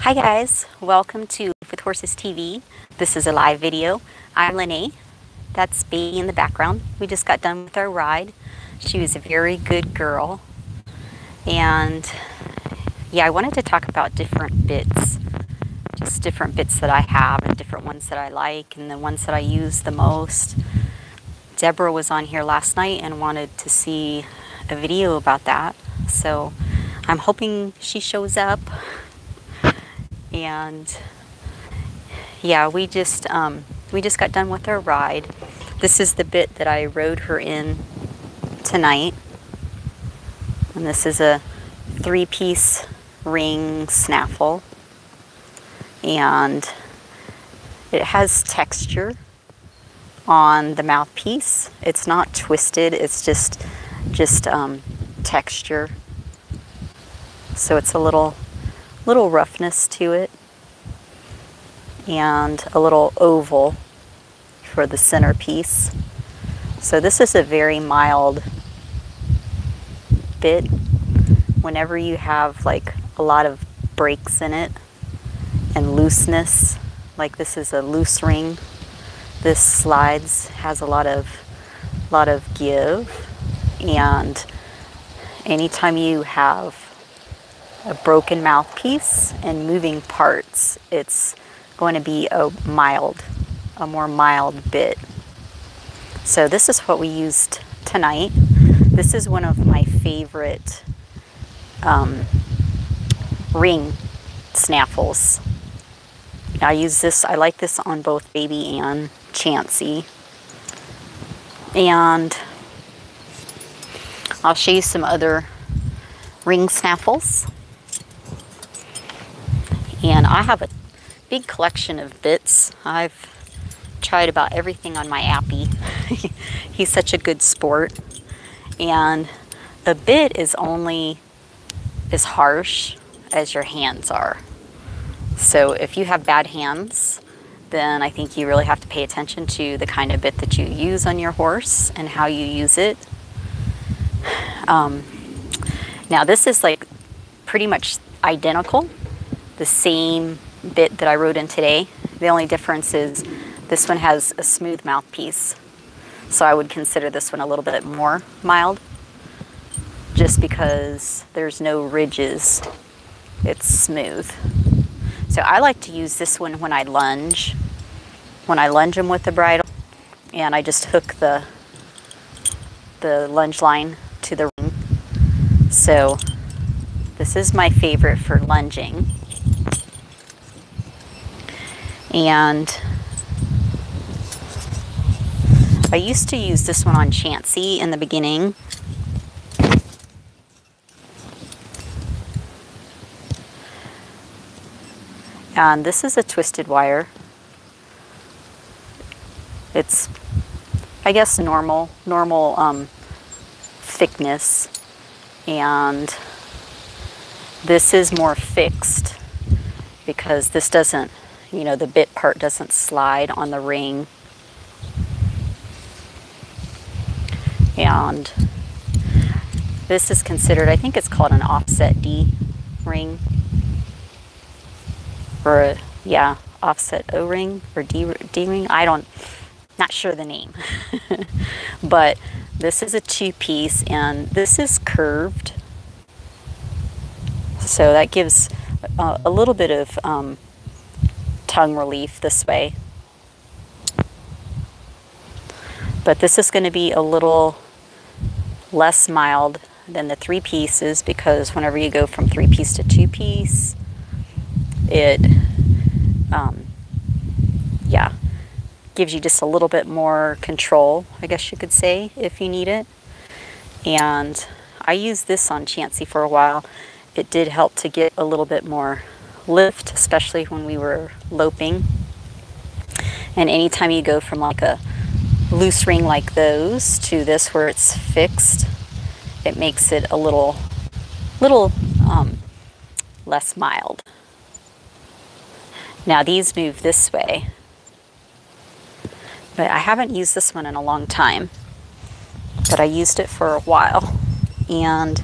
Hi guys, welcome to Life With Horses TV. This is a live video. I'm Linnea. That's Baby in the background. We just got done with our ride. She was a very good girl. And yeah, I wanted to talk about different bits. Just different bits that I have and different ones that I like and the ones that I use the most. Deborah was on here last night and wanted to see a video about that. So I'm hoping she shows up. And yeah, we just got done with our ride. This is the bit that I rode her in tonight. And this is a 3-piece ring snaffle. And it has texture on the mouthpiece. It's not twisted, it's just texture. So it's a little roughness to it, and a little oval for the centerpiece. So this is a very mild bit. Whenever you have like a lot of breaks in it and looseness, like this is a loose ring, this slides, has a lot of give, and anytime you have a broken mouthpiece and moving parts, it's going to be a more mild bit. So this is what we used tonight. This is one of my favorite ring snaffles. I use this, I like this on both Baby and Chancey. And I'll show you some other ring snaffles. And I have a big collection of bits. I've tried about everything on my appy. He's such a good sport. And a bit is only as harsh as your hands are. So if you have bad hands, then I think you really have to pay attention to the kind of bit that you use on your horse and how you use it. Now this is like pretty much identical. The same bit that I rode in today. The only difference is this one has a smooth mouthpiece. So I would consider this one a little bit more mild just because there's no ridges. It's smooth. So I like to use this one when I lunge. When I lunge them with the bridle, and I just hook the lunge line to the ring. So this is my favorite for lunging. And I used to use this one on Chancey in the beginning. And this is a twisted wire. It's, I guess, normal thickness. And this is more fixed because this doesn't, you know, the bit part doesn't slide on the ring. And this is considered, I think it's called an offset D ring. Or, yeah, offset O ring or D ring. Not sure the name. But this is a 2-piece and this is curved. So that gives a little bit of tongue relief this way, but this is going to be a little less mild than the 3-pieces because whenever you go from 3-piece to 2-piece, it yeah, gives you just a little bit more control, I guess you could say, if you need it. And I used this on Chancey for a while. It did help to get a little bit more lift, especially when we were loping. And anytime you go from like a loose ring like those to this where it's fixed, it makes it a little less mild. Now these move this way, but I haven't used this one in a long time, but I used it for a while. And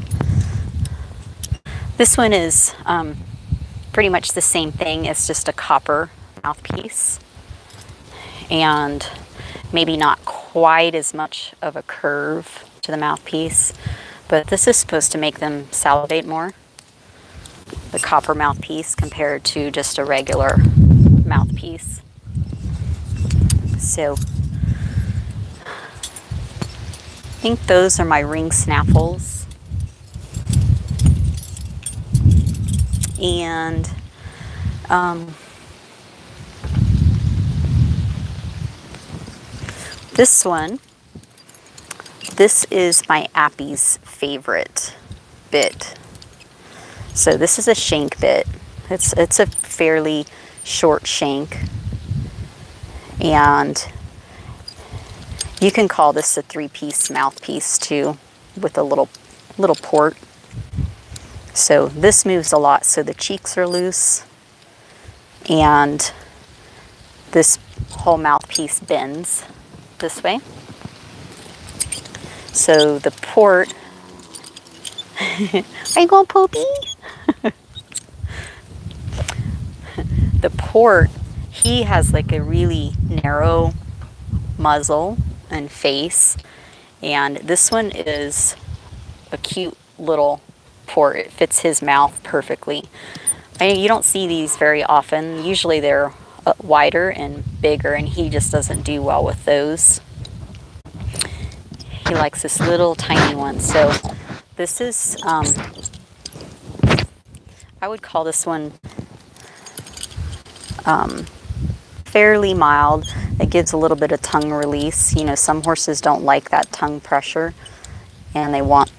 this one is pretty much the same thing. It's just a copper mouthpiece and maybe not quite as much of a curve to the mouthpiece, but this is supposed to make them salivate more, the copper mouthpiece compared to just a regular mouthpiece. So I think those are my ring snaffles. And this one, this is my Appy's favorite bit. So this is a shank bit. It's a fairly short shank. And you can call this a three-piece mouthpiece too, with a little port. So this moves a lot, so the cheeks are loose and this whole mouthpiece bends this way. So the port, are you going poopy? The port, he has like a really narrow muzzle and face, and this one is a cute little port. It fits his mouth perfectly. I mean, you don't see these very often. Usually they're wider and bigger, and he just doesn't do well with those. He likes this little tiny one. So this is, I would call this one fairly mild. It gives a little bit of tongue release. You know, some horses don't like that tongue pressure, and they want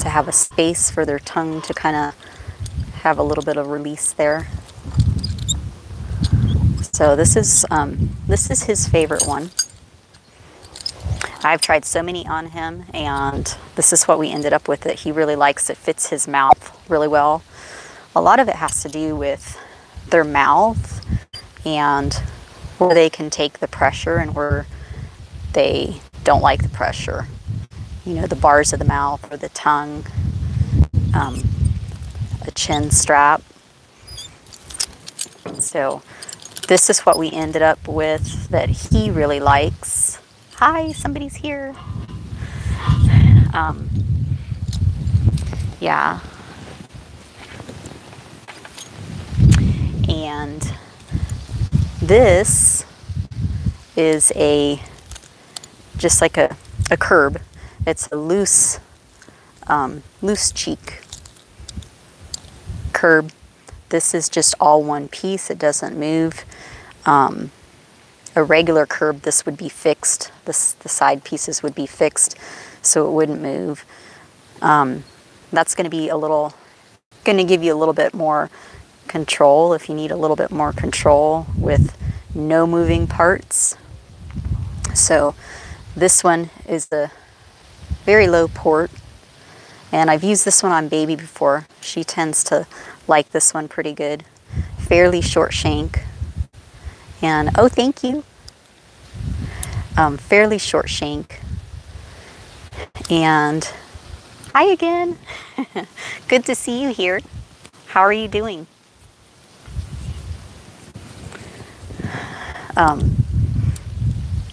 to have a space for their tongue to kind of have a little bit of release there. So this is his favorite one. I've tried so many on him, and this is what we ended up with that he really likes. It fits his mouth really well. A lot of it has to do with their mouth and where they can take the pressure and where they don't like the pressure. You know, the bars of the mouth or the tongue, a chin strap. So this is what we ended up with that he really likes. Hi, somebody's here. Yeah. And this is just like a curb. It's a loose, loose cheek curb. This is just all one piece. It doesn't move. A regular curb, this would be fixed. The side pieces would be fixed, so it wouldn't move. That's going to be going to give you a little bit more control if you need a little bit more control with no moving parts. So this one is the very low port, and I've used this one on Baby before. She tends to like this one pretty good. Fairly short shank, and oh, thank you. Fairly short shank, and hi again. Good to see you here. How are you doing?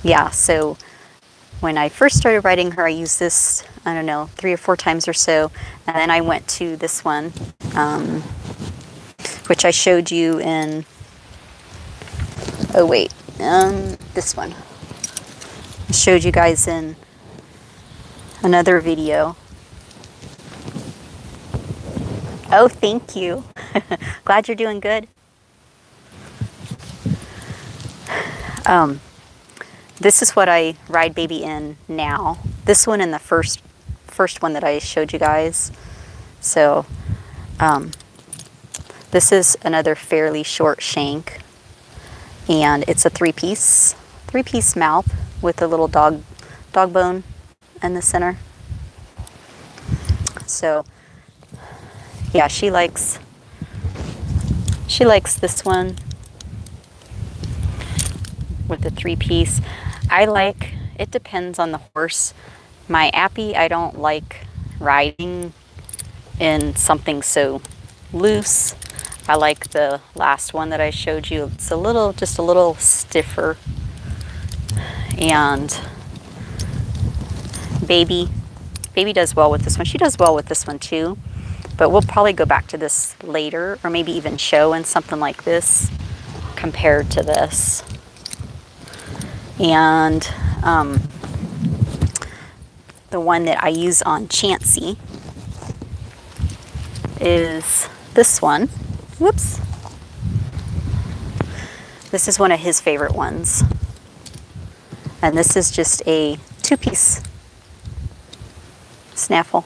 Yeah, so when I first started riding her, I used this, I don't know, 3 or 4 times or so. And then I went to this one, which I showed you in, oh wait, this one. I showed you guys in another video. Oh, thank you. Glad you're doing good. This is what I ride Baby in now. This one and the first one that I showed you guys. So this is another fairly short shank, and it's a three-piece mouth with a little dog bone in the center. So yeah, she likes this one with the 3-piece. I like, it depends on the horse. My Appy, I don't like riding in something so loose. I like the last one that I showed you. It's a little, just a little stiffer. And Baby does well with this one. She does well with this one too, but we'll probably go back to this later, or maybe even show in something like this compared to this. And the one that I use on Chancey is this one. Whoops. This is one of his favorite ones. And this is just a two-piece snaffle.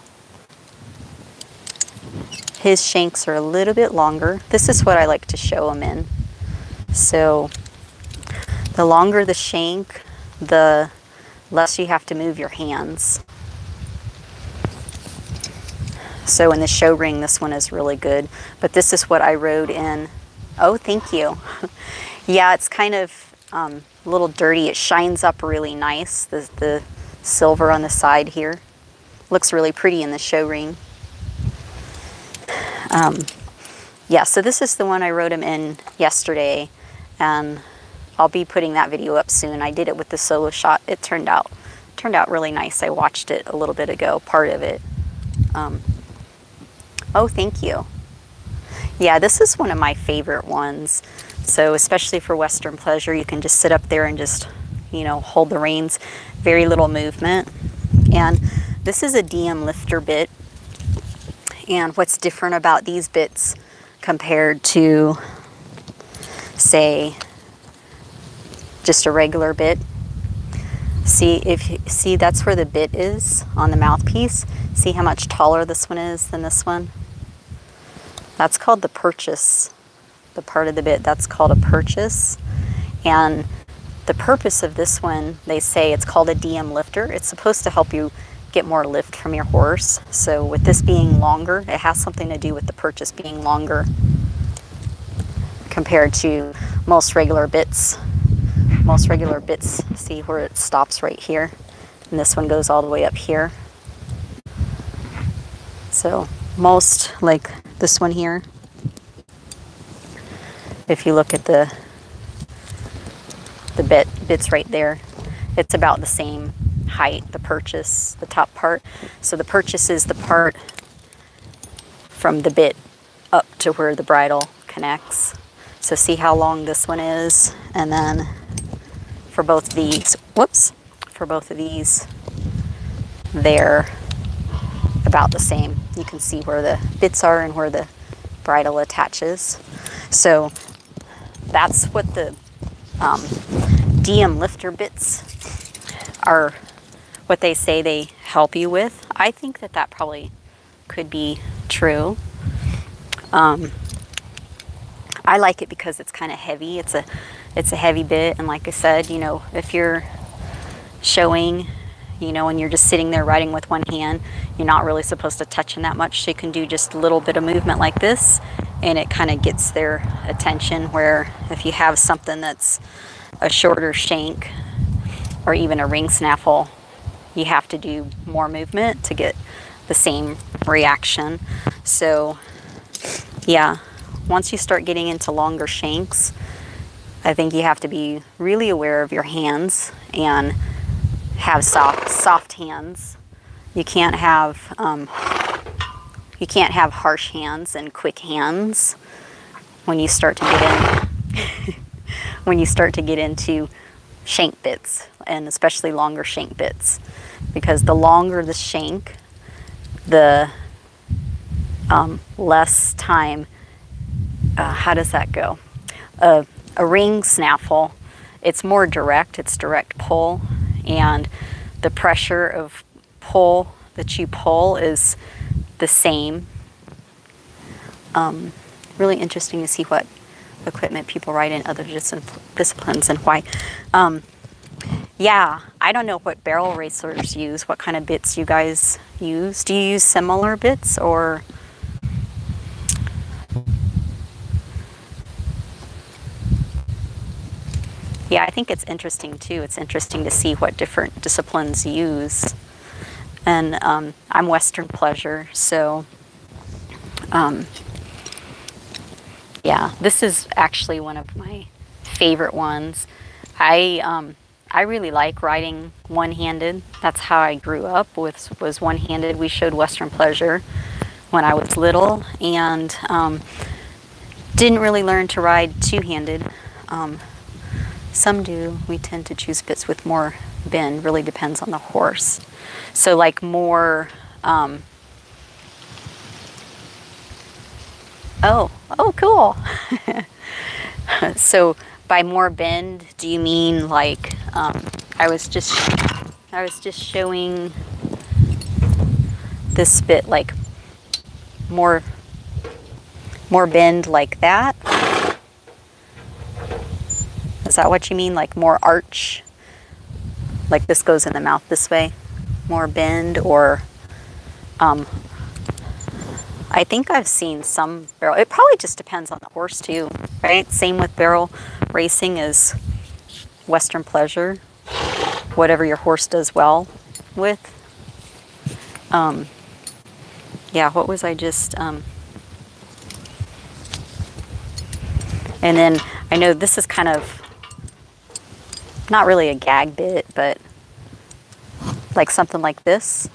His shanks are a little bit longer. This is what I like to show him in. So the longer the shank, the less you have to move your hands. So in the show ring, this one is really good. But this is what I rode in. Oh, thank you. Yeah, it's kind of a little dirty. It shines up really nice, the silver on the side here. Looks really pretty in the show ring. Yeah, so this is the one I rode him in yesterday, and I'll be putting that video up soon. I did it with the solo shot. It turned out really nice. I watched it a little bit ago, part of it. Oh, thank you. Yeah, this is one of my favorite ones. So especially for Western pleasure, you can just sit up there and just, you know, hold the reins, very little movement. And this is a DM Lifter bit. And what's different about these bits compared to, say, just a regular bit. See, that's where the bit is on the mouthpiece. See how much taller this one is than this one? That's called the purchase. The part of the bit that's called a purchase. And the purpose of this one, they say it's called a DM Lifter. It's supposed to help you get more lift from your horse. So with this being longer, it has something to do with the purchase being longer compared to most regular bits. Most regular bits, see where it stops right here, and this one goes all the way up here. So most, like this one here, if you look at the bits right there, it's about the same height, the purchase, the top part. So the purchase is the part from the bit up to where the bridle connects. So see how long this one is, and then for both these, whoops, for both of these, they're about the same. You can see where the bits are and where the bridle attaches. So that's what the DM Lifter bits are, what they say they help you with. I think that that probably could be true. I like it because it's kind of heavy. It's a heavy bit, and like I said, you know, if you're showing, you know, and you're just sitting there riding with one hand, you're not really supposed to touch in that much, so you can do just a little bit of movement like this, and it kind of gets their attention, where if you have something that's a shorter shank or even a ring snaffle, you have to do more movement to get the same reaction. So yeah, once you start getting into longer shanks, I think you have to be really aware of your hands and have soft hands. You can't have harsh hands and quick hands when you start to get in into shank bits, and especially longer shank bits, because the longer the shank, the less time. How does that go? A ring snaffle, it's more direct, it's direct pull, and the pressure of pull that you pull is the same. Really interesting to see what equipment people ride in other disciplines and why. Yeah, I don't know what barrel racers use, what kind of bits you guys use. Do you use similar bits, or? Yeah, I think it's interesting too. It's interesting to see what different disciplines use. And I'm Western pleasure, so Yeah, this is actually one of my favorite ones. I really like riding one-handed. That's how I grew up, was one-handed. We showed Western Pleasure when I was little, and didn't really learn to ride two-handed. Some do. We tend to choose bits with more bend. Really depends on the horse. So like more, oh, cool. So by more bend, do you mean like I was just showing this bit like more bend like that? Is that what you mean? Like more arch? Like this goes in the mouth this way? More bend, or I think I've seen some barrel. It probably just depends on the horse too, right? Same with barrel racing as Western Pleasure, whatever your horse does well with. Yeah, what was I just, and then I know this is kind of not really a gag bit, but like something like this.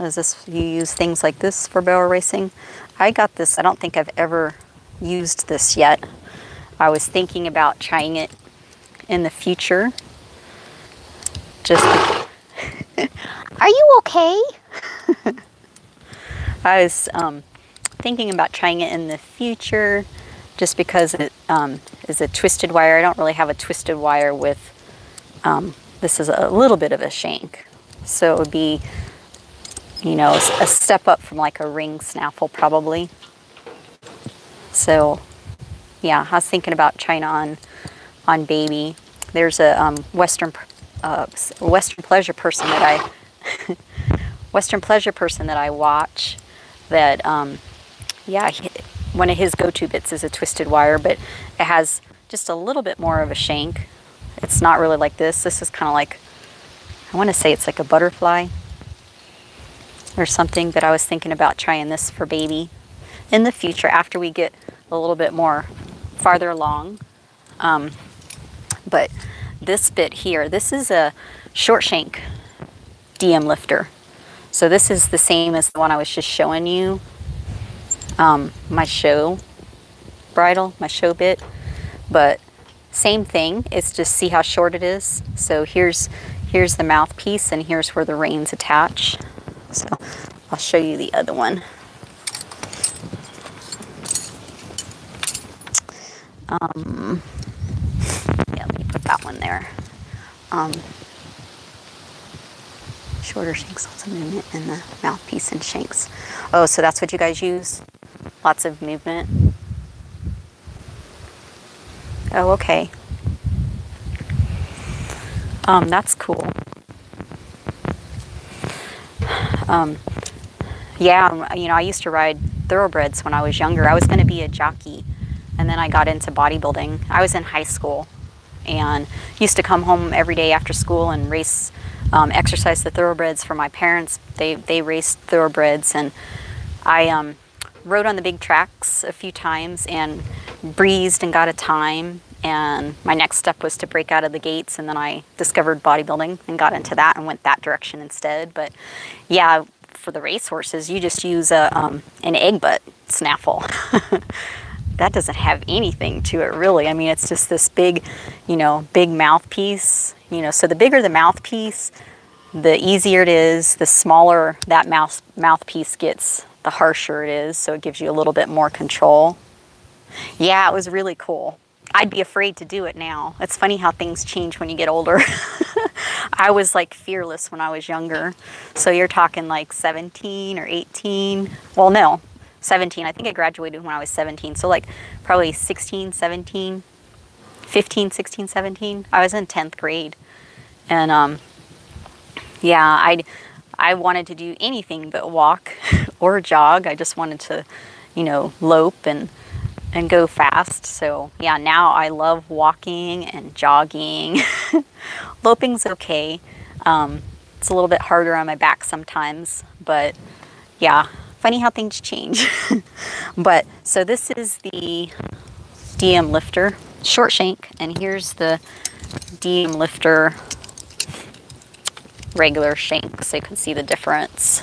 Is this, you use things like this for barrel racing? I got this, I don't think I've ever used this yet. I was thinking about trying it in the future. Just Are you okay? I was thinking about trying it in the future just because it is a twisted wire. I don't really have a twisted wire with, this is a little bit of a shank. So it would be, you know, a step up from like a ring snaffle probably. So yeah, I was thinking about trying on Baby. There's a Western Pleasure person that I, Western Pleasure person that I watch that, yeah, one of his go-to bits is a twisted wire, but it has just a little bit more of a shank. It's not really like this. This is kind of like, I want to say it's like a butterfly or something, but I was thinking about trying this for Baby in the future after we get a little bit more farther along. But this bit here, this is a short shank DM Lifter. So this is the same as the one I was just showing you, my show bridle, my show bit, but same thing. It's just, see how short it is. So here's the mouthpiece and here's where the reins attach. So I'll show you the other one. Yeah, let me put that one there. Shorter shanks, lots of movement in the mouthpiece and shanks. Oh, so that's what you guys use? Lots of movement. Oh, okay. That's cool. Yeah, you know, I used to ride thoroughbreds when I was younger. I was going to be a jockey, and then I got into bodybuilding. I was in high school and used to come home every day after school and race, exercise the thoroughbreds for my parents. They raced thoroughbreds, and I rode on the big tracks a few times and breezed and got a time. And my next step was to break out of the gates, and then I discovered bodybuilding and got into that and went that direction instead. But yeah, for the race horses, you just use a, an egg butt snaffle. That doesn't have anything to it, really. I mean, it's just this big, you know, big mouthpiece. You know, so the bigger the mouthpiece, the easier it is. The smaller that mouthpiece gets, the harsher it is. So it gives you a little bit more control. Yeah, it was really cool. I'd be afraid to do it now. It's funny how things change when you get older. I was like fearless when I was younger. So you're talking like 17 or 18. Well, no, 17. I think I graduated when I was 17. So like probably 16, 17, 15, 16, 17. I was in 10th grade. And yeah, I wanted to do anything but walk or jog. I just wanted to, you know, lope and go fast. So yeah, now I love walking and jogging. Loping's okay. It's a little bit harder on my back sometimes, but yeah, funny how things change. But so this is the DM Lifter short shank, and here's the DM Lifter regular shank, so you can see the difference.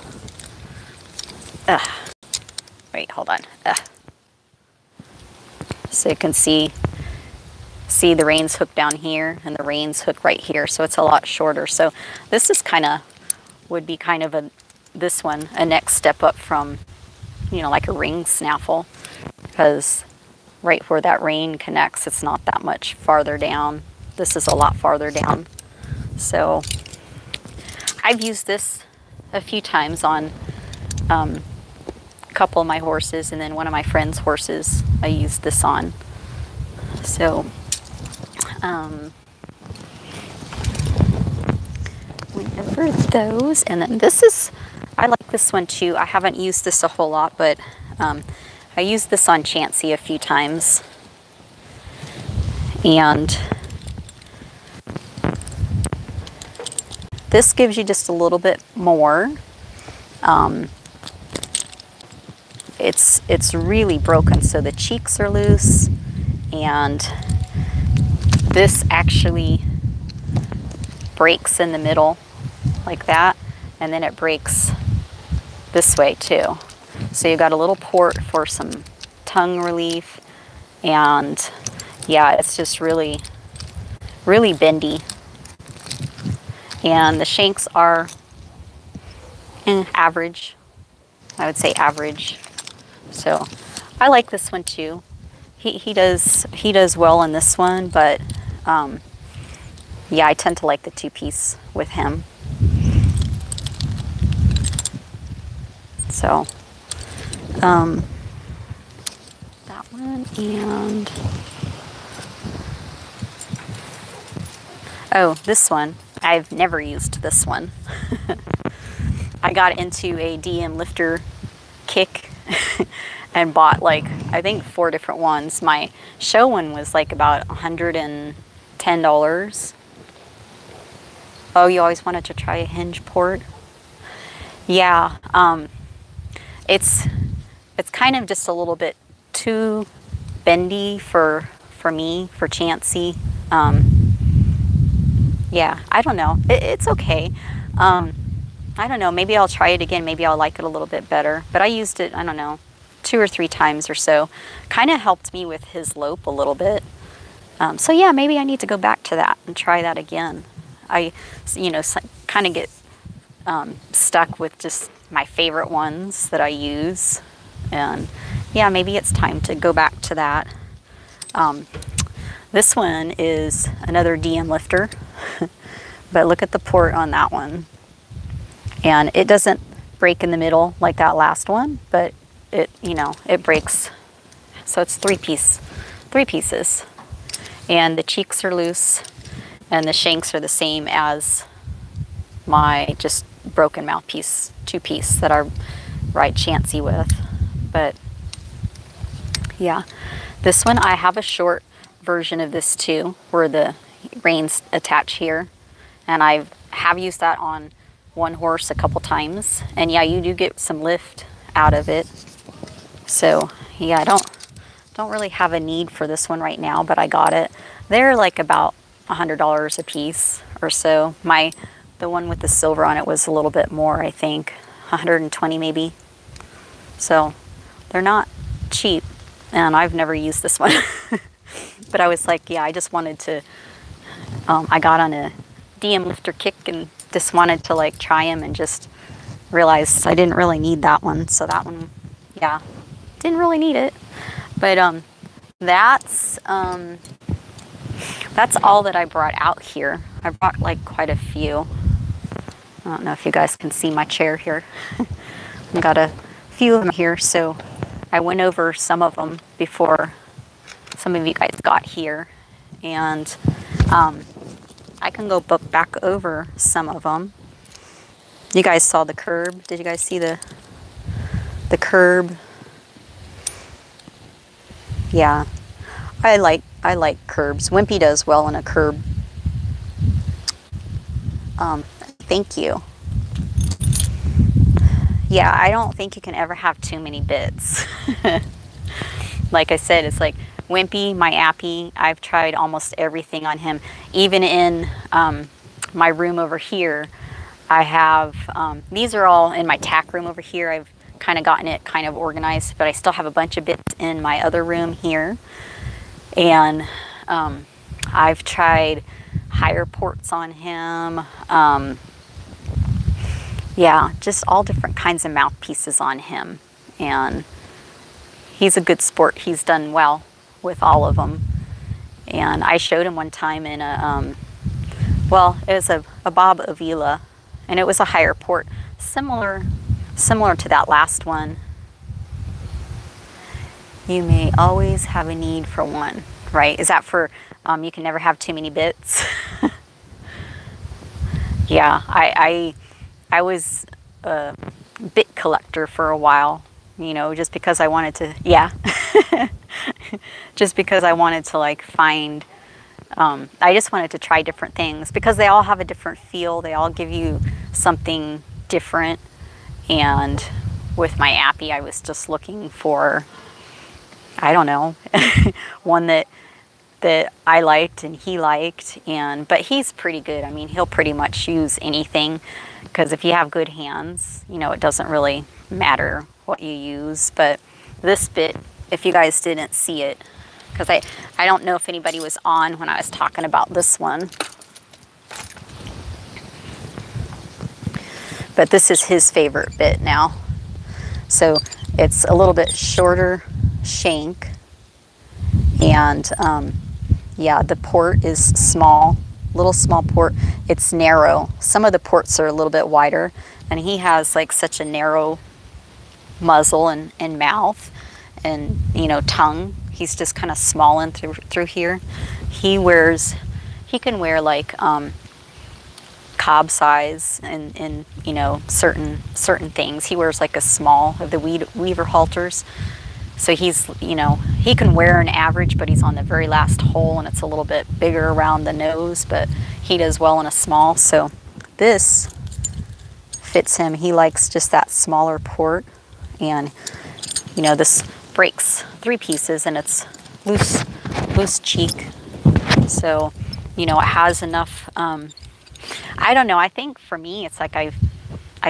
Ugh. Wait, hold on. Ugh. So you can see the reins hook down here and the reins hook right here, so it's a lot shorter. So this is would be this one, a next step up from, you know, like a ring snaffle, because right where that rein connects, it's not that much farther down. This is a lot farther down. So I've used this a few times on a couple of my horses, and then one of my friend's horses I used this on. So whenever those, and then this is, I like this one too. I haven't used this a whole lot, but I used this on Chancey a few times, and this gives you just a little bit more. It's really broken, so the cheeks are loose, and this actually breaks in the middle like that, and then it breaks this way too. So you got a little port for some tongue relief, and yeah, it's just really, really bendy. And the shanks are average. I would say average. So I like this one too. He does well in this one, but yeah, I tend to like the two-piece with him. So that one, and oh, this one. I've never used this one. I got into a DM Lifter kick and bought like, I think, 4 different ones. My show one was like about $110. Oh, you always wanted to try a hinge port? Yeah, it's kind of just a little bit too bendy for me, for Chancey. Yeah, I don't know. It's okay. I don't know. Maybe I'll try it again. Maybe I'll like it a little bit better. But I used it, I don't know, 2 or 3 times or so. Kind of helped me with his lope a little bit. So yeah, maybe I need to go back to that and try that again. I, you know, kind of get stuck with just my favorite ones that I use. And yeah, maybe it's time to go back to that. This one is another DM Lifter. But look at the port on that one. And it doesn't break in the middle like that last one, but it, you know, it breaks. So it's 3 pieces. And the cheeks are loose, and the shanks are the same as my just broken mouthpiece, 2-piece that I ride Chancey with. But yeah, this one, I have a short version of this too, where the reins attach here, and I have used that on one horse a couple times, and yeah, you do get some lift out of it. So yeah, I don't really have a need for this one right now, but I got it. They're like about $100 a piece or so. The one with the silver on it was a little bit more, I think, 120 maybe. So they're not cheap, and I've never used this one. But I was like, yeah, I just wanted to, I got on a DM Lifter kick and just wanted to like try him, and just realized I didn't really need that one. So that one, yeah, didn't really need it. But that's all that I brought out here. I brought like quite a few. I don't know if you guys can see my chair here. I got a few of them here. So I went over some of them before some of you guys got here, and I can go back over some of them. You guys saw the curb. Did you guys see the curb? Yeah, I like curbs. Wimpy does well in a curb. Thank you. Yeah, I don't think you can ever have too many bits. Like I said, it's like Wimpy, my appy, I've tried almost everything on him. Even in my room over here, I have, these are all in my tack room over here. I've kind of gotten it kind of organized, but I still have a bunch of bits in my other room here. And I've tried higher ports on him. Yeah, just all different kinds of mouthpieces on him. And he's a good sport. He's done well with all of them. And I showed him one time in a, well, it was a Bob Avila, and it was a higher port, similar to that last one. You may always have a need for one, right? Is that for, you can never have too many bits? Yeah, I was a bit collector for a while, you know, just because I wanted to, yeah. Just because I wanted to like find, I just wanted to try different things because they all have a different feel. They all give you something different. And with my appy, I was just looking for, I don't know, one that I liked and he liked. And, but he's pretty good. I mean, he'll pretty much use anything because if you have good hands, you know, it doesn't really matter what you use. But this bit, if you guys didn't see it, because I don't know if anybody was on when I was talking about this one. But this is his favorite bit now. So it's a little bit shorter shank. And yeah, the port is small, little small port. It's narrow. Some of the ports are a little bit wider. And he has like such a narrow muzzle and mouth and, you know, tongue. He's just kind of small in through here. He can wear like cob size and you know, certain things. He wears like a small of the weaver halters. So he's, you know, he can wear an average, but he's on the very last hole and it's a little bit bigger around the nose, but he does well in a small. So this fits him. He likes just that smaller port. And, you know, this breaks three pieces and it's loose cheek. So, you know, it has enough, I don't know. I think for me, it's like I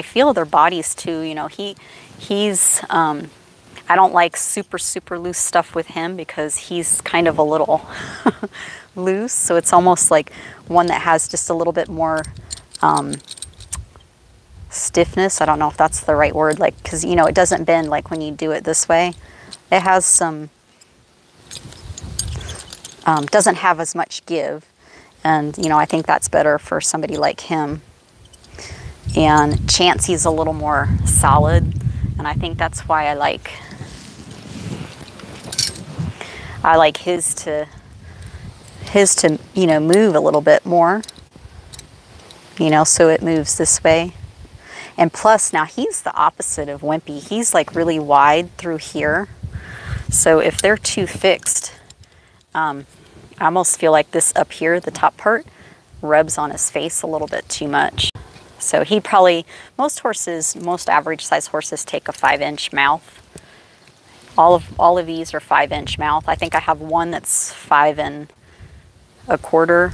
feel their bodies too. You know, he's, I don't like super loose stuff with him because he's kind of a little loose. So it's almost like one that has just a little bit more, stiffness. I don't know if that's the right word. Like, cause you know, it doesn't bend like when you do it this way. It has some, doesn't have as much give. And, you know, I think that's better for somebody like him. And Chancey's a little more solid. And I think that's why I like his to, you know, move a little bit more, you know, so it moves this way. And plus now he's the opposite of Wimpy. He's like really wide through here. So if they're too fixed, I almost feel like this up here, the top part, rubs on his face a little bit too much. So he probably, most average size horses take a 5-inch mouth. All of these are 5-inch mouth. I think I have one that's 5 1/4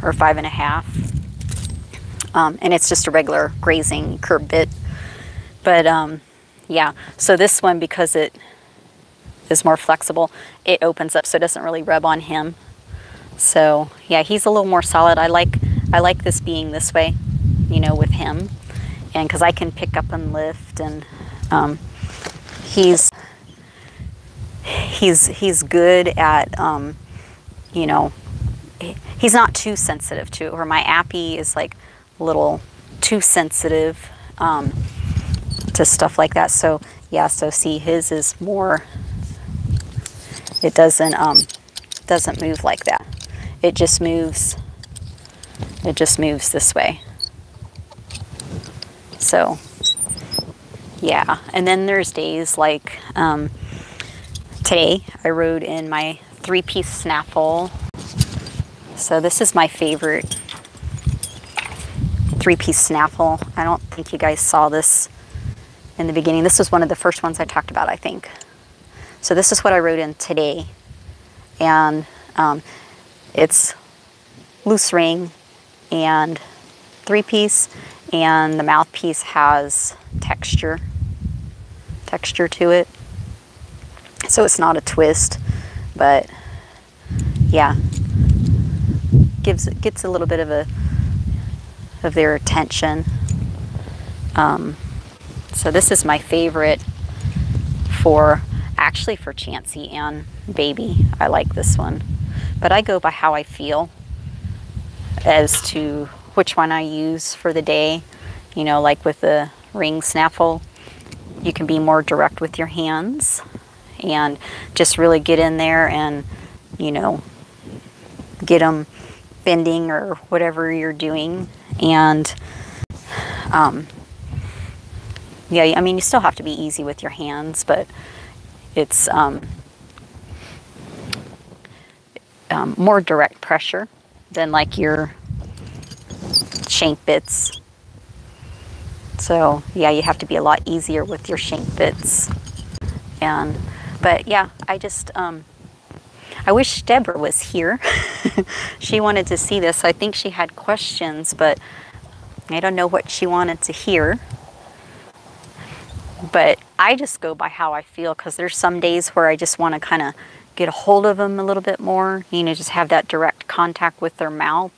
or 5 1/2. And it's just a regular grazing curb bit. But yeah, so this one, because it is more flexible, it opens up so it doesn't really rub on him. So yeah, he's a little more solid. I like this being this way, you know, with him, and because I can pick up and lift, and he's good at you know, he's not too sensitive to it. Or my appy is like a little too sensitive to stuff like that. So yeah, so see, his is more. It doesn't move like that. It just moves this way. So yeah, and then there's days like today I rode in my 3-piece snaffle. So this is my favorite 3-piece snaffle. I don't think you guys saw this in the beginning. This was one of the first ones I talked about, I think. So this is what I rode in today. and it's loose ring and three-piece, and the mouthpiece has texture to it, so it's not a twist, but yeah, gets a little bit of their attention. So this is my favorite for Chancey and Baby. I like this one, but I go by how I feel as to which one I use for the day. You know, like with the ring snaffle, you can be more direct with your hands and just really get in there and, you know, get them bending or whatever you're doing. And yeah, I mean, you still have to be easy with your hands, but it's more direct pressure than like your shank bits. So yeah, you have to be a lot easier with your shank bits. And but yeah, I just I wish Deborah was here. She wanted to see this. I think she had questions, but I don't know what she wanted to hear. But I just go by how I feel, because there's some days where I just want to kind of get a hold of them a little bit more, you know, just have that direct contact with their mouth.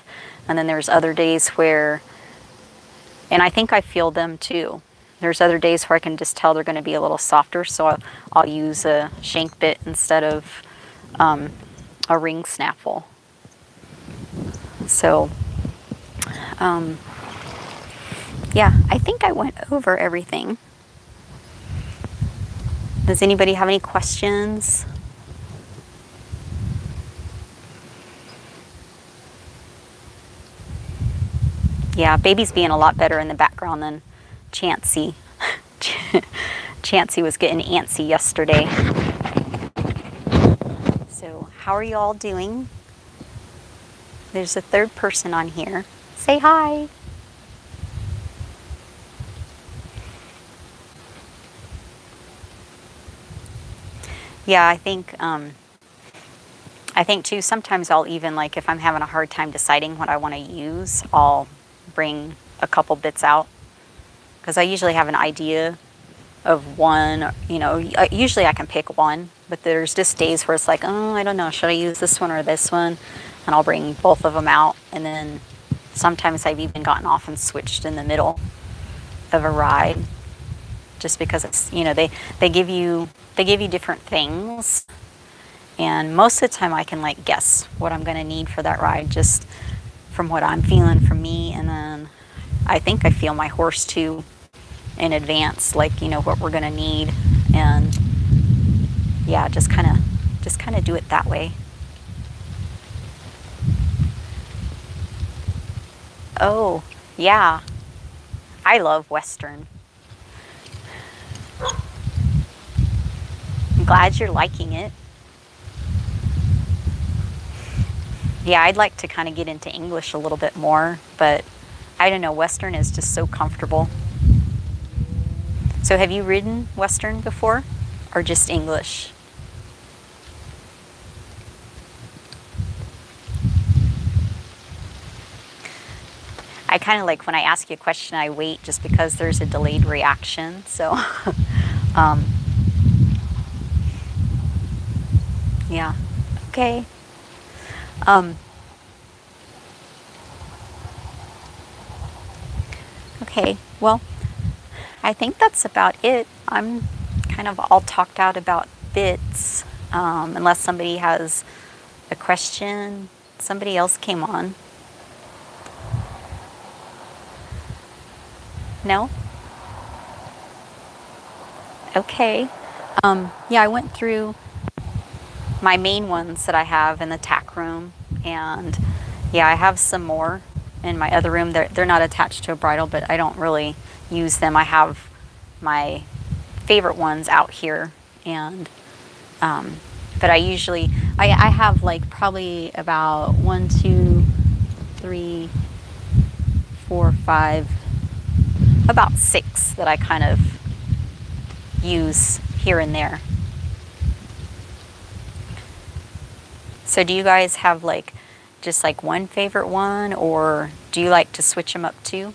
And then there's other days where, and I think I feel them too, there's other days where I can just tell they're going to be a little softer, so I'll use a shank bit instead of a ring snaffle. So yeah, I think I went over everything. Does anybody have any questions? Yeah, Baby's being a lot better in the background than Chancey. Chancey was getting antsy yesterday. So, how are you all doing? There's a third person on here. Say hi. Yeah, I think too, sometimes I'll even, like, if I'm having a hard time deciding what I want to use, I'll bring a couple bits out, because I usually have an idea of one, you know, usually I can pick one, but there's just days where it's like, oh, I don't know, should I use this one or this one? And I'll bring both of them out, and then sometimes I've even gotten off and switched in the middle of a ride, just because it's, you know, they give you different things, and most of the time I can, like, guess what I'm going to need for that ride just from what I'm feeling from me. And then I think I feel my horse too in advance, like, you know, what we're going to need. And yeah, just kind of do it that way. Oh yeah, I love Western. I'm glad you're liking it. Yeah, I'd like to kind of get into English a little bit more, but I don't know, Western is just so comfortable. So have you ridden Western before, or just English? I kind of like, when I ask you a question, I wait, just because there's a delayed reaction, so. Yeah, okay. Okay, well, I think that's about it. I'm kind of all talked out about bits, unless somebody has a question. Somebody else came on. No? Okay. Yeah, I went through my main ones that I have in the tack room, and yeah, I have some more in my other room. They're not attached to a bridle, but I don't really use them. I have my favorite ones out here, and but I usually I have, like, probably about 1, 2, 3, 4, 5, about 6 that I kind of use here and there. So do you guys have like just like one favorite one, or do you like to switch them up too?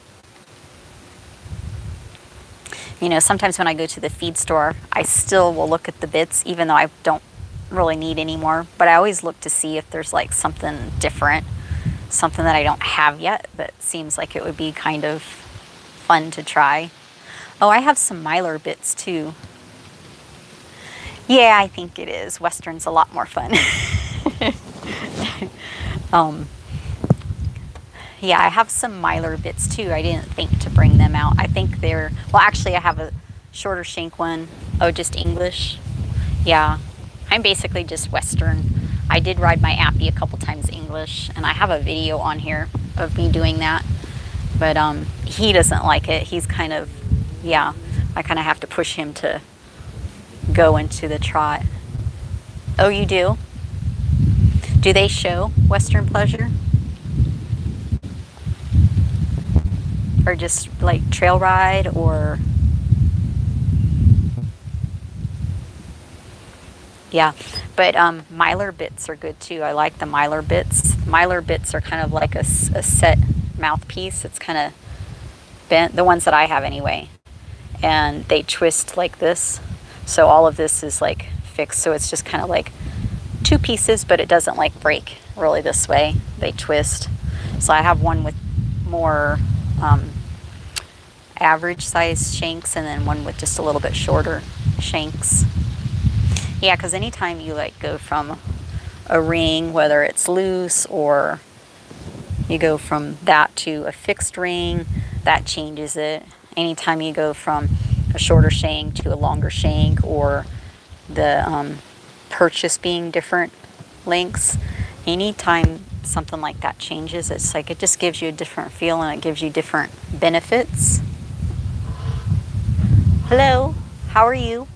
You know, sometimes when I go to the feed store, I still will look at the bits, even though I don't really need any more. But I always look to see if there's like something different, something that I don't have yet, but seems like it would be kind of fun to try. Oh, I have some Myler bits too. Yeah, I think it is. Western's a lot more fun. Yeah, I have some Myler bits too. I didn't think to bring them out. I think they're, well, actually I have a shorter shank one. Oh, just English. Yeah, I'm basically just Western. I did ride my appy a couple times English, and I have a video on here of me doing that. But he doesn't like it. He's kind of, yeah, I kind of have to push him to go into the trot. Oh, you do? Do they show Western pleasure? Or just like trail ride, or? Yeah, but Myler bits are good too. I like the Myler bits. Myler bits are kind of like a set mouthpiece. It's kind of bent, the ones that I have anyway. And they twist like this. So all of this is like fixed. So it's just kind of like two pieces, but it doesn't like break really this way. They twist. So I have one with more average size shanks, and then one with just a little bit shorter shanks. Yeah, because anytime you like go from a ring, whether it's loose or you go from that to a fixed ring, that changes it. Anytime you go from a shorter shank to a longer shank, or the purchase being different lengths, anytime something like that changes, it's like it just gives you a different feel, and it gives you different benefits. Hello, how are you?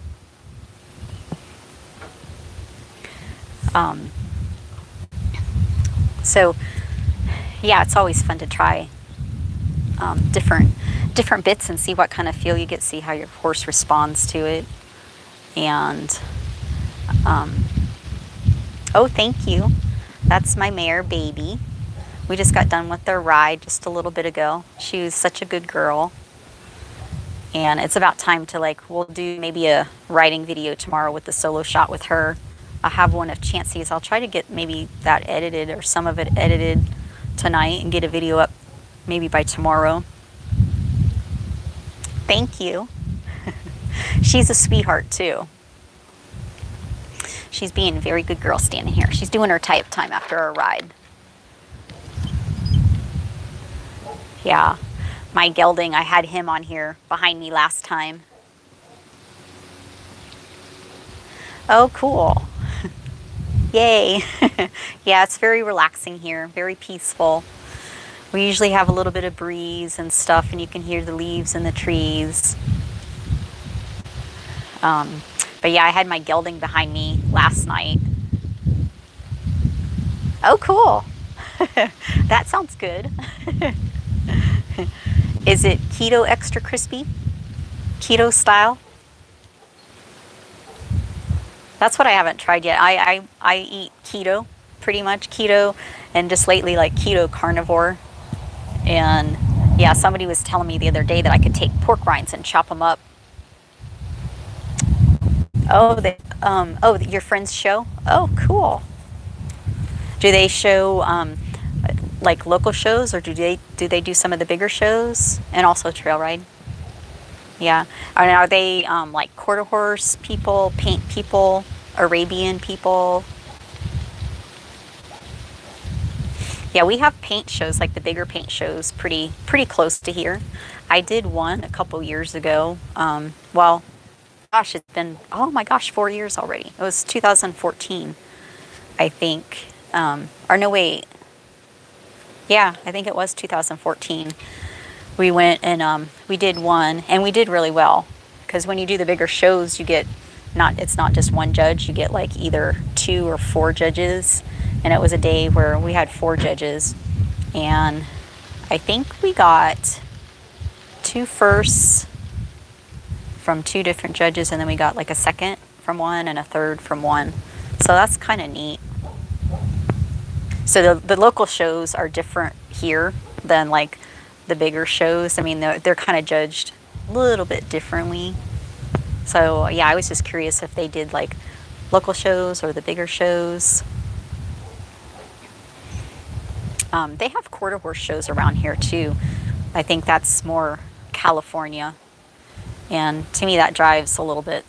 So yeah, it's always fun to try different bits and see what kind of feel you get, see how your horse responds to it. And oh, thank you. That's my mare, Baby. We just got done with their ride just a little bit ago. She was such a good girl. And it's about time to like, we'll do maybe a riding video tomorrow with the solo shot with her. I have one of Chancey's. I'll try to get maybe that edited, or some of it edited tonight, and get a video up maybe by tomorrow. Thank you. She's a sweetheart too. She's being a very good girl standing here. She's doing her tie-up time after her ride. Yeah, my gelding, I had him on here behind me last time. Oh, cool. Yay. Yeah, it's very relaxing here, very peaceful. We usually have a little bit of breeze and stuff, and you can hear the leaves and the trees. But yeah, I had my gelding behind me last night. Oh, cool. That sounds good. Is it keto extra crispy? Keto style? That's what I haven't tried yet. I eat keto, pretty much keto, and just lately like keto carnivore. And yeah, somebody was telling me the other day that I could take pork rinds and chop them up. Oh, they, oh, your friends show? Oh, cool. Do they show like local shows, or do they do some of the bigger shows and also trail ride? Yeah. And are they like quarter horse people, paint people, Arabian people? Yeah, we have paint shows, like the bigger paint shows, pretty close to here. I did one a couple years ago. Well, gosh, it's been, oh my gosh, 4 years already. It was 2014, I think. Or no, wait. Yeah, I think it was 2014. We went and we did one, and we did really well. Because when you do the bigger shows, you get, it's not just one judge. You get like either 2 or 4 judges. And it was a day where we had 4 judges. And I think we got 2 firsts from 2 different judges, and then we got like a second from one and a third from one. So that's kind of neat. So the local shows are different here than like the bigger shows. I mean, they're kind of judged a little bit differently. So yeah, I was just curious if they did like local shows or the bigger shows. They have quarter horse shows around here too. I think that's more California, and to me that drives a little bit.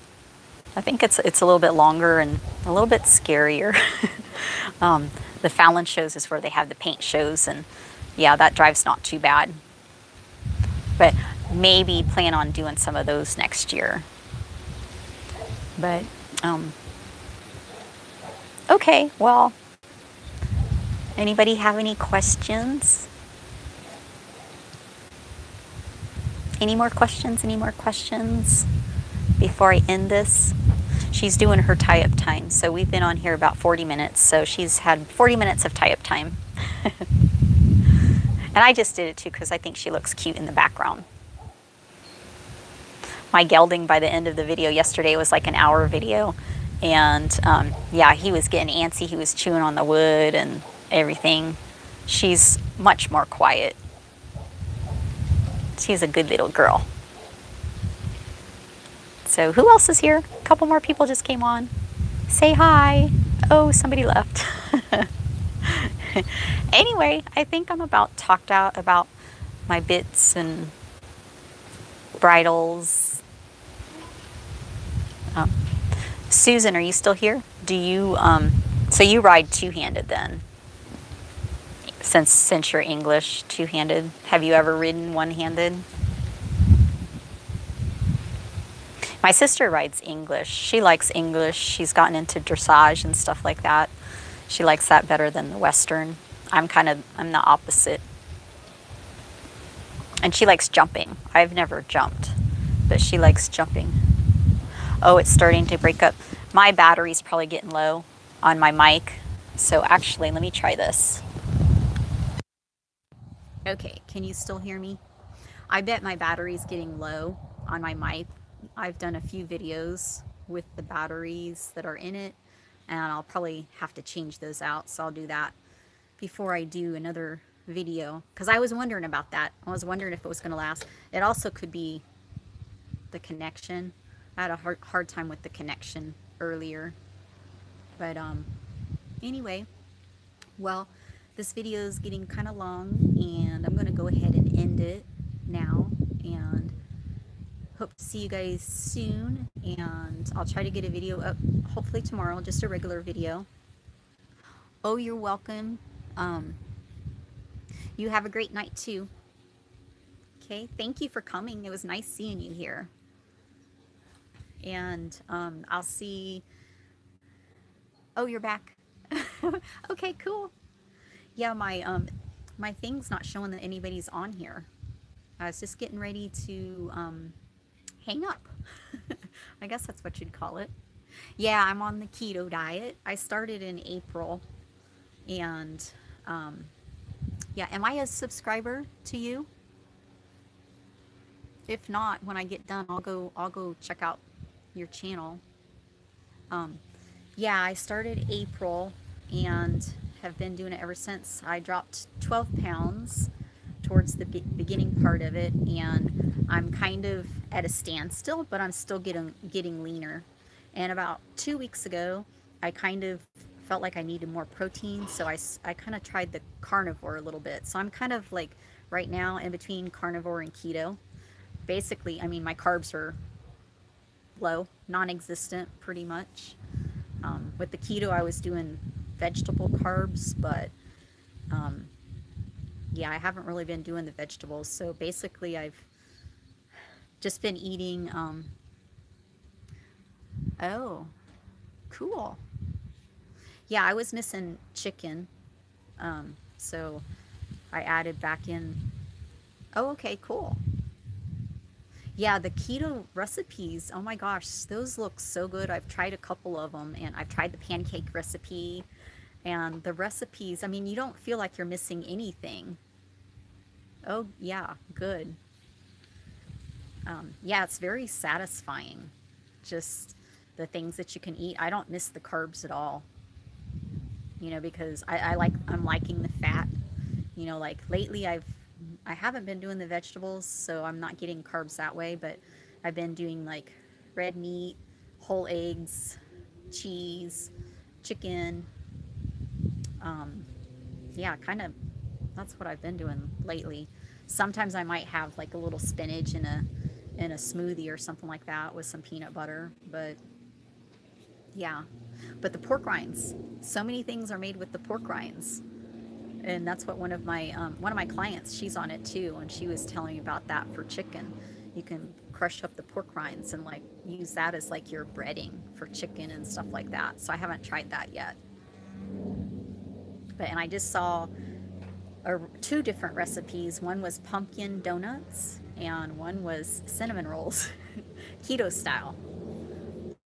I think it's a little bit longer and a little bit scarier. The Fallon shows is where they have the paint shows, and yeah, that drive's not too bad. But maybe plan on doing some of those next year. But okay, well, anybody have any questions? Any more questions? Any more questions before I end this? She's doing her tie-up time. So we've been on here about 40 minutes. So she's had 40 minutes of tie-up time. And I just did it too because I think she looks cute in the background. My gelding by the end of the video yesterday was like an hour video. And yeah, he was getting antsy. He was chewing on the wood and everything. She's much more quiet. She's a good little girl. So who else is here? A couple more people just came on. Say hi. Oh, somebody left. Anyway, I think I'm about talked out about my bits and bridles. Susan, are you still here? Do you, so you ride two-handed then? Since you're English, two-handed. Have you ever ridden one-handed? My sister rides English. She likes English. She's gotten into dressage and stuff like that. She likes that better than the Western. I'm the opposite. And she likes jumping. I've never jumped, but she likes jumping. Oh, it's starting to break up. My battery's probably getting low on my mic. So actually, let me try this. Okay, can you still hear me? I bet my battery's getting low on my mic. I've done a few videos with the batteries that are in it, and I'll probably have to change those out. So I'll do that before I do another video, because I was wondering about that. I was wondering if it was going to last. It also could be the connection. I had a hard time with the connection earlier, but anyway, well, this video is getting kind of long, and I'm going to go ahead and end it now, and hope to see you guys soon. And I'll try to get a video up hopefully tomorrow, just a regular video. Oh, you're welcome. You have a great night too. Okay, thank you for coming. It was nice seeing you here. And I'll see. Oh, you're back. Okay, cool. Yeah, my thing's not showing that anybody's on here. I was just getting ready to hang up. I guess that's what you'd call it. Yeah, I'm on the keto diet. I started in April, and yeah, am I a subscriber to you? If not, when I get done, I'll go check out your channel. Yeah, I started April and have been doing it ever since. I dropped 12 pounds towards the beginning part of it, and I'm kind of at a standstill, but I'm still getting leaner. And about 2 weeks ago, I kind of felt like I needed more protein, so I kind of tried the carnivore a little bit. So I'm kind of like right now in between carnivore and keto. Basically, I mean, my carbs are low, non-existent pretty much. With the keto, I was doing vegetable carbs, but yeah, I haven't really been doing the vegetables. So basically, I've just been eating, oh, cool. Yeah, I was missing chicken. So I added back in, oh, okay, cool. Yeah, the keto recipes, oh my gosh, those look so good. I've tried a couple of them, and I've tried the pancake recipe. And the recipes, I mean, you don't feel like you're missing anything. Oh, yeah, good. Yeah, it's very satisfying, just the things that you can eat. I don't miss the carbs at all. you know, because I'm liking the fat, you know, like lately I haven't been doing the vegetables, so I'm not getting carbs that way, but I've been doing like red meat, whole eggs, cheese, chicken. Yeah, kind of, that's what I've been doing lately. Sometimes I might have like a little spinach in a smoothie or something like that with some peanut butter, but yeah. But the pork rinds, so many things are made with the pork rinds. And that's what one of my clients, she's on it too, and she was telling me about that for chicken. You can crush up the pork rinds and like use that as like your breading for chicken and stuff like that. So I haven't tried that yet. But, and I just saw two different recipes. One was pumpkin donuts and one was cinnamon rolls, keto style.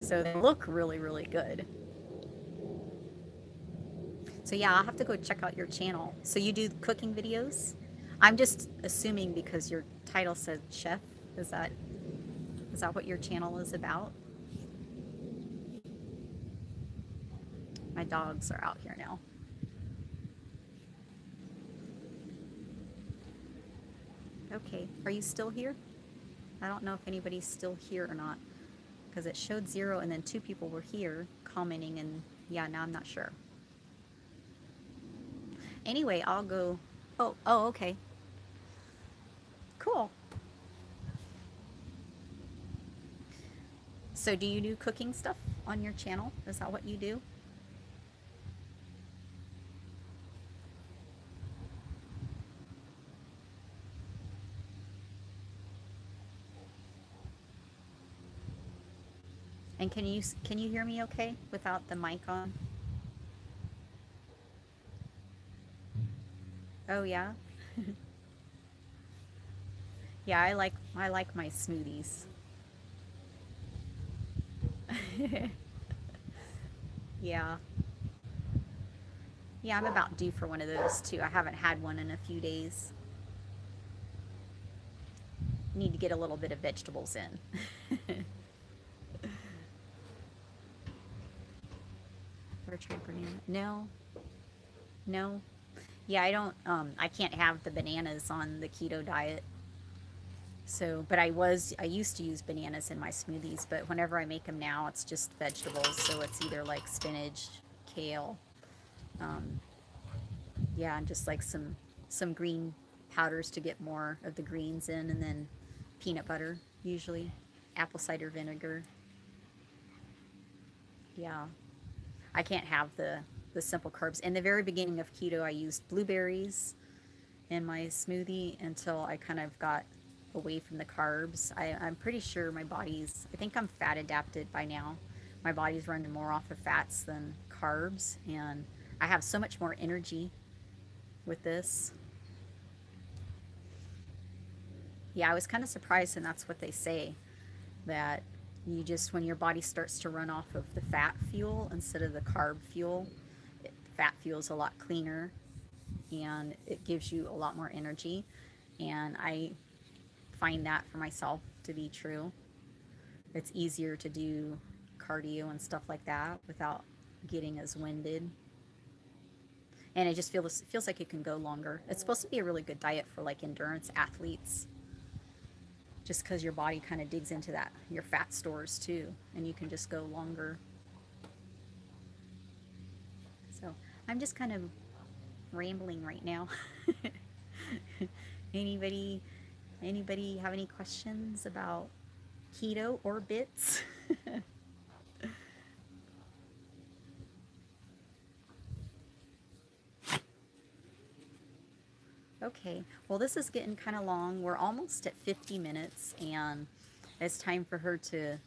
So they look really, really good. So yeah, I'll have to go check out your channel. So you do cooking videos? I'm just assuming because your title said chef. Is that what your channel is about? My dogs are out here now. Okay, are you still here? I don't know if anybody's still here or not, because it showed 0 and then 2 people were here commenting, and yeah, now I'm not sure. Anyway, I'll go. Oh, okay. Cool. So do you do cooking stuff on your channel? Is that what you do? And can you hear me okay without the mic on? Oh yeah. Yeah, I like my smoothies. Yeah. Yeah, I'm about due for one of those too. I haven't had one in a few days. Need to get a little bit of vegetables in. Tried banana? No. Yeah, I don't. I can't have the bananas on the keto diet. So, but I used to use bananas in my smoothies, but whenever I make them now, it's just vegetables. So it's either like spinach, kale, yeah, and just like some green powders to get more of the greens in, and then peanut butter usually, apple cider vinegar. Yeah. I can't have the simple carbs. In the very beginning of keto, I used blueberries in my smoothie until I kind of got away from the carbs. I'm pretty sure I think I'm fat adapted by now. My body's running more off of fats than carbs, and I have so much more energy with this. Yeah, I was kind of surprised, and that's what they say, that you just, when your body starts to run off of the fat fuel instead of the carb fuel, fat fuel is a lot cleaner and it gives you a lot more energy. And I find that for myself to be true. It's easier to do cardio and stuff like that without getting as winded. And I just feels like it can go longer. It's supposed to be a really good diet for like endurance athletes, just because your body kind of digs into that, your fat stores too, and you can just go longer. So I'm just kind of rambling right now. Anybody have any questions about keto or bits? Okay, well, this is getting kind of long. We're almost at 50 minutes, and it's time for her to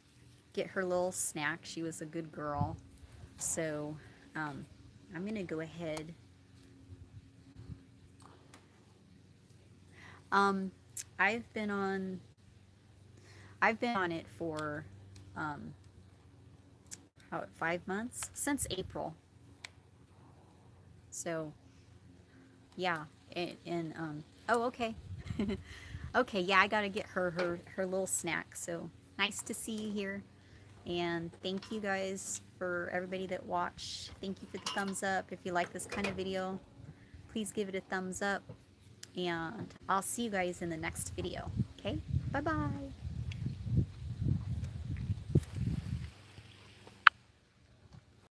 get her little snack. She was a good girl. So I'm going to go ahead. I've been on it for 5 months, since April. So yeah. And oh, okay. Okay, yeah, I gotta get her little snack. So nice to see you here. And thank you guys for everybody that watched. Thank you for the thumbs up. If you like this kind of video, please give it a thumbs up. And I'll see you guys in the next video. Okay? Bye-bye.